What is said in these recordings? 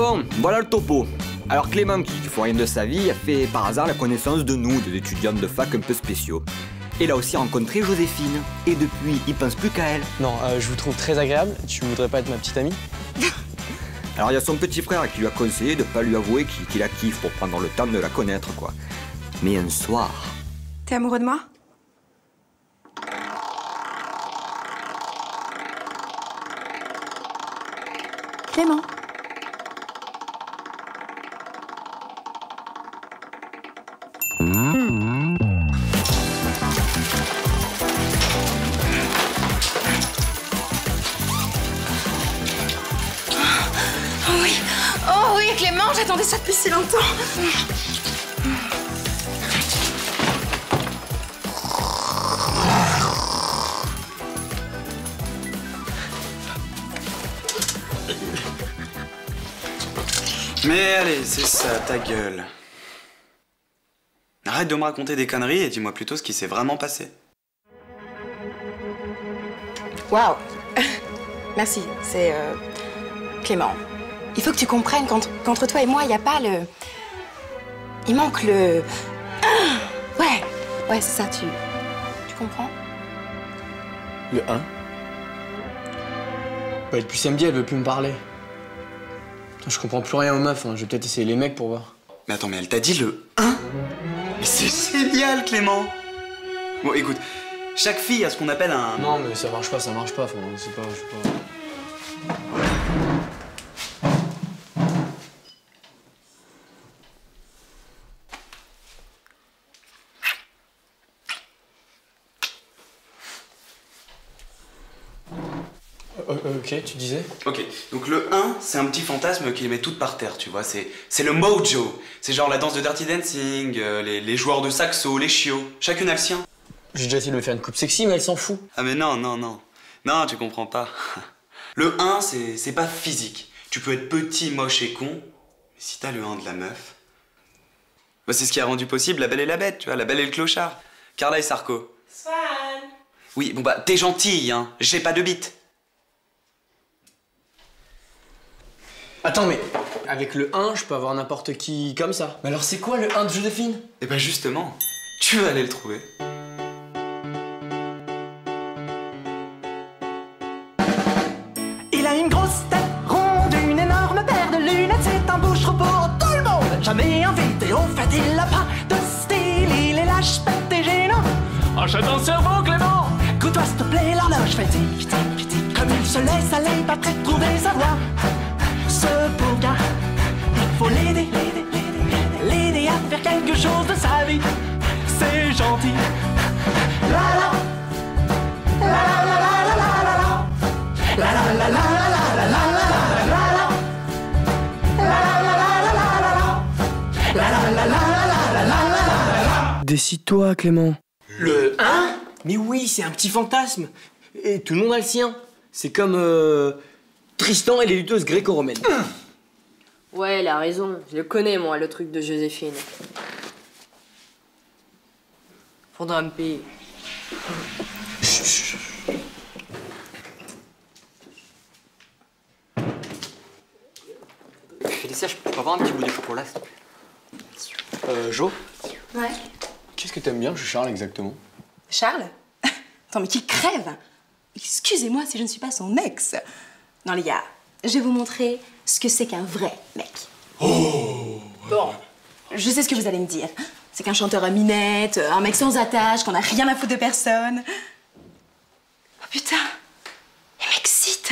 Bon, voilà le topo. Alors Clément, qui ne fait rien de sa vie, a fait par hasard la connaissance de nous, des étudiantes de fac un peu spéciaux. Et il a aussi rencontré Joséphine. Et depuis, il pense plus qu'à elle. Non, je vous trouve très agréable. Tu voudrais pas être ma petite amie? Alors il y a son petit frère qui lui a conseillé de pas lui avouer qu'il la kiffe pour prendre le temps de la connaître, quoi. Mais un soir... T'es amoureux de moi? Clément. Clément, j'attendais ça depuis si longtemps. Mais allez, c'est ça, ta gueule. Arrête de me raconter des conneries et dis-moi plutôt ce qui s'est vraiment passé. Waouh. Merci, c'est Clément. Il faut que tu comprennes qu'entre toi et moi, il n'y a pas le... Il manque le... Ah, ouais, ouais, c'est ça, tu comprends? Le 1? Ouais, depuis samedi, elle veut plus me parler. Je comprends plus rien aux meufs, hein. Je vais peut-être essayer les mecs pour voir. Mais attends, mais elle t'a dit le 1? Mais c'est génial, Clément! Bon, écoute, chaque fille a ce qu'on appelle un... Non, mais ça marche pas, enfin, c'est pas... Je sais pas... Ok, tu disais? Ok, donc le 1, c'est un petit fantasme qui les met toutes par terre, tu vois, c'est le mojo. C'est genre la danse de Dirty Dancing, les joueurs de saxo, les chiots, chacune a le sien. J'ai déjà essayé de me faire une coupe sexy, mais elle s'en fout. Ah mais non, non, non, non, tu comprends pas. Le 1, c'est pas physique. Tu peux être petit, moche et con, mais si t'as le 1 de la meuf... Bah, c'est ce qui a rendu possible La Belle et la Bête, tu vois, La Belle et le Clochard. Carla et Sarko. Swann. Oui, bon bah, t'es gentille, hein, j'ai pas de bite. Attends, mais avec le 1, je peux avoir n'importe qui comme ça. Mais alors c'est quoi le 1 de Joséphine? Eh ben justement, tu vas aller le trouver. Il a une grosse tête ronde, une énorme paire de lunettes, c'est un boucheron pour tout le monde. Jamais invité, au fait, il a pas de style, il est lâche, pète et gênant. Enchaîne ton cerveau, Clément. Écoute-toi, s'il te plaît, l'horloge fait tic, tic, tic. Comme il se laisse aller, pas très trouver sa voix. Ce pauvre gars, il faut l'aider, l'aider à faire quelque chose de sa vie. C'est gentil. La la la la la la la la la la la la. Décide-toi, Clément. Le 1? Mais oui, c'est un petit fantasme. Et tout le monde a le sien. C'est comme... Tristan et les lutteuses gréco-romaines. Ouais, elle a raison. Je le connais, moi, le truc de Joséphine. Faudra me payer. Chut. Félicia, je peux avoir un petit bout de chocolat, s'il te plaît? Jo? Ouais? Qu'est-ce que t'aimes bien chez Charles, exactement? Charles? Attends, mais qu'il crève! Excusez-moi si je ne suis pas son ex. Non, les gars, je vais vous montrer ce que c'est qu'un vrai mec. Oh! Bon, je sais ce que vous allez me dire. C'est qu'un chanteur à minette, un mec sans attache, qu'on a rien à foutre de personne. Oh putain! Il m'excite!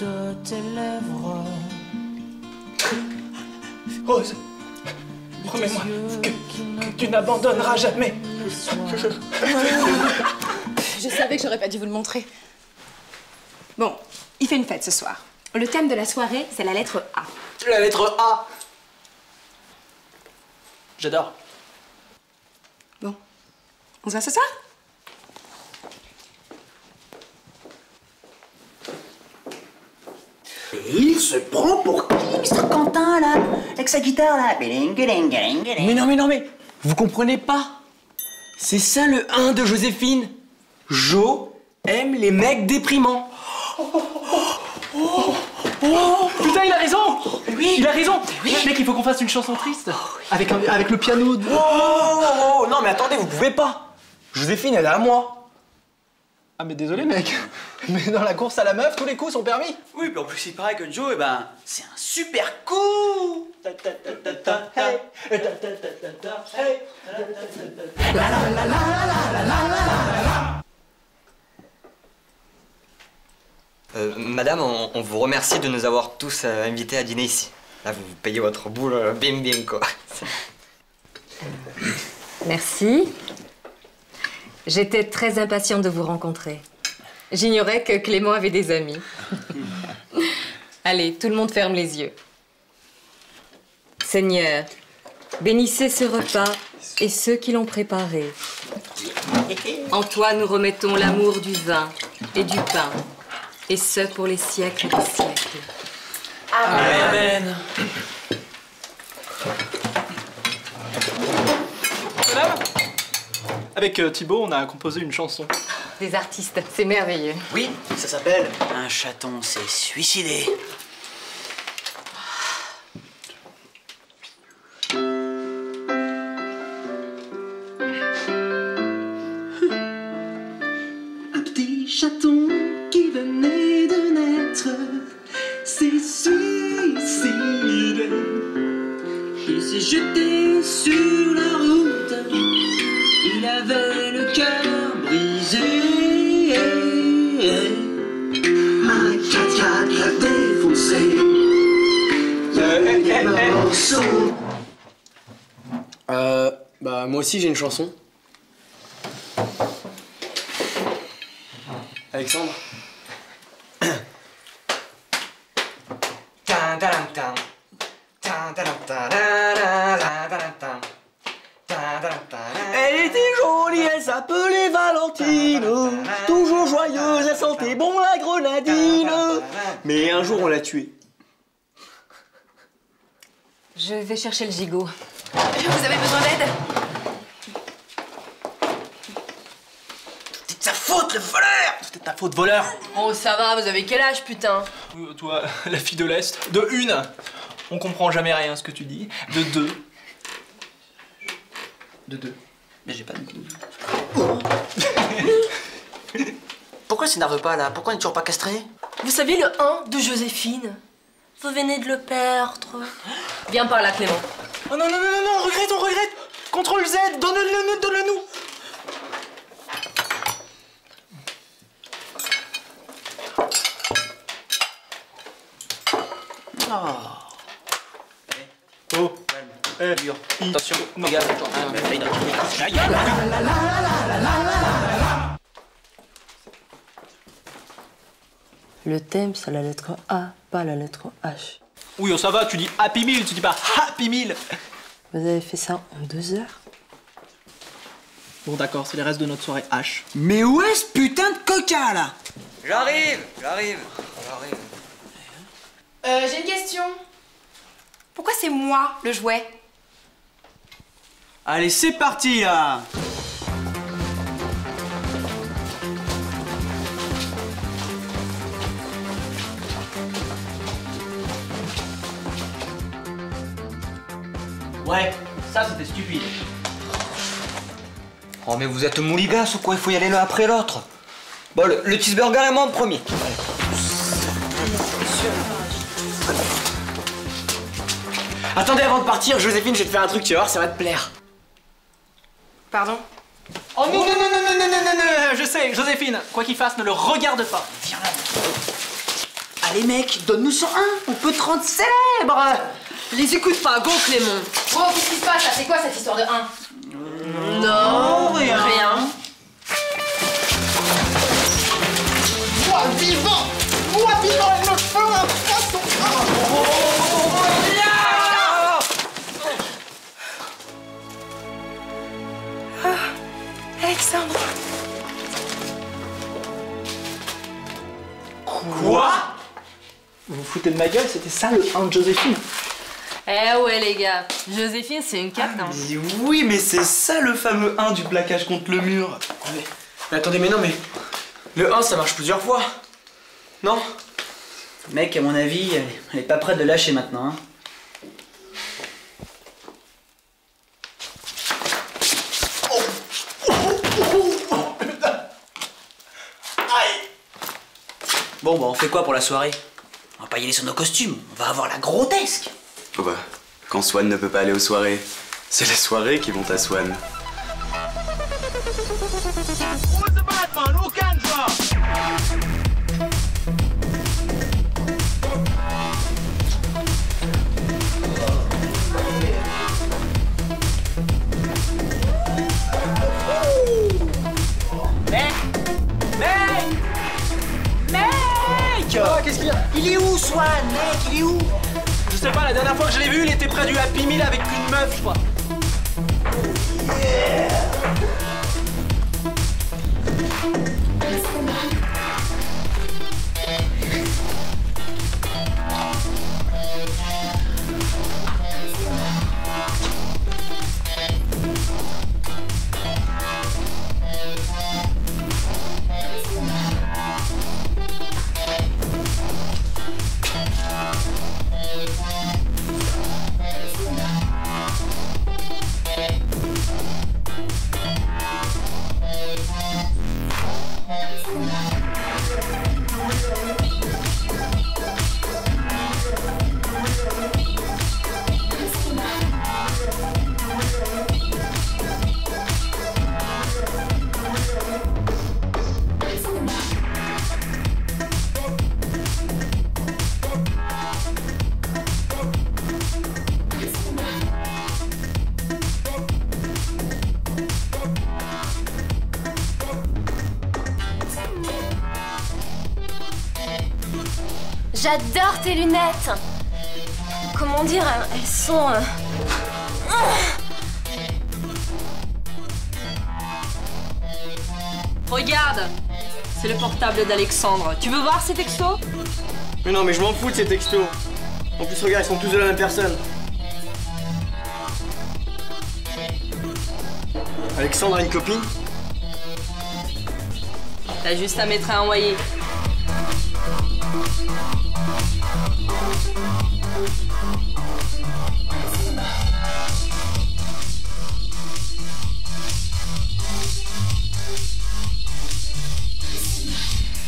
De tes lèvres. Rose, promets-moi que tu n'abandonneras jamais. Je savais que j'aurais pas dû vous le montrer. Bon, il fait une fête ce soir. Le thème de la soirée, c'est la lettre A. La lettre A. J'adore. Bon, on se voit ce soir? se prend pour qui, Mr. Quentin, là? Avec sa guitare, là. Mais non, vous comprenez pas? C'est ça le 1 de Joséphine. Jo aime les mecs déprimants. Putain, il a raison! Oui! Il a raison! Oui. Mec, il faut qu'on fasse une chanson triste. Avec le piano de... Oh, non, mais attendez, vous pouvez pas! Joséphine, elle est à moi! Ah, mais désolé, mec. Mais dans la course à la meuf, tous les coups sont permis. Oui, puis en plus, il paraît que Joe, eh ben, c'est un super coup! Madame, on vous remercie de nous avoir tous invités à dîner ici. Là, vous payez votre boule bien, quoi. Merci. J'étais très impatiente de vous rencontrer. J'ignorais que Clément avait des amis. Allez, tout le monde ferme les yeux. Seigneur, bénissez ce repas et ceux qui l'ont préparé. En toi, nous remettons l'amour du vin et du pain. Et ce, pour les siècles des siècles. Amen. Madame, avec Thibault, on a composé une chanson. Des artistes, c'est merveilleux. Oui, ça s'appelle « Un chaton s'est suicidé ». Un petit chaton qui venait de naître s'est suicidé. Il s'est jeté sur la route. Il avait le cœur brisé. Un 4x4 l'a défoncé. Il y a des morceaux. Bah moi aussi j'ai une chanson. Alexandre. Elle était jolie, elle s'appelait Valentine. Toujours joyeuse, elle sentait bon la grenadine. Mais un jour, on l'a tuée. Je vais chercher le gigot. Vous avez besoin d'aide? C'est de sa faute, le voleur! C'était de ta faute, voleur! Oh, ça va, vous avez quel âge, putain? Toi, la fille de l'Est. De une, on comprend jamais rien ce que tu dis. De deux. De deux. Mais j'ai pas de goût. Pourquoi elle s'énerve pas là? Pourquoi elle n'est toujours pas castrée? Vous savez le 1 de Joséphine? Vous venez de le perdre. Viens par là, Clément. Oh non, non, non, non, on regrette. Contrôle Z, donne-le nous. Oh. Oh. Attention, regarde, le thème, c'est la lettre A, pas la lettre H. Oui, ça va, tu dis Happy Meal, tu dis pas Happy Meal. Vous avez fait ça en 2 heures? Bon, d'accord, c'est les restes de notre soirée H. Mais où est ce putain de coca, là? J'arrive. J'ai une question. Pourquoi c'est moi, le jouet? Allez, c'est parti, là! Ouais, ça, c'était stupide. Oh, mais vous êtes mouligas ou quoi? Il faut y aller l'un après l'autre. Bon, le cheeseburger est moi en premier. Attendez, avant de partir, Joséphine, je vais te faire un truc, tu vas voir, ça va te plaire. Pardon? Oh non, non, non, non, non, non, non, non, je sais, Joséphine, quoi qu'il fasse, ne le regarde pas. Viens là. Allez, mec, donne-nous 101, on peut te rendre célèbre. Les écoute pas, go, Clément. Oh, qu'est-ce qui se passe là? C'est quoi cette histoire de 1? Non, rien. Moi vivant, elle me fait un poisson. Alexandre. Quoi? Vous vous foutez de ma gueule, c'était ça le hand de Joséphine. Eh ouais les gars, Joséphine c'est une carte hein. Oui mais c'est ça le fameux 1 du plaquage contre le mur. Mais attendez, mais non mais... Le 1 ça marche plusieurs fois. Non? Mec à mon avis, elle est pas prête de lâcher maintenant hein. Bon bah on fait quoi pour la soirée? On va pas y aller sur nos costumes, on va avoir la grotesque. Oh bah, quand Swann ne peut pas aller aux soirées, c'est les soirées qui vont à Swann. Il est où, Swann, mec? Il est où? Je sais pas, la dernière fois que je l'ai vu, il était près du Happy Meal avec une meuf, je crois. Yeah. J'adore tes lunettes. Comment dire, elles sont... Regarde, c'est le portable d'Alexandre. Tu veux voir ses textos? Mais non, mais je m'en fous de ces textos. En plus, regarde, ils sont tous de la même personne. Alexandre a une copine? T'as juste à mettre à envoyer.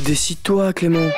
Décide-toi, Clément.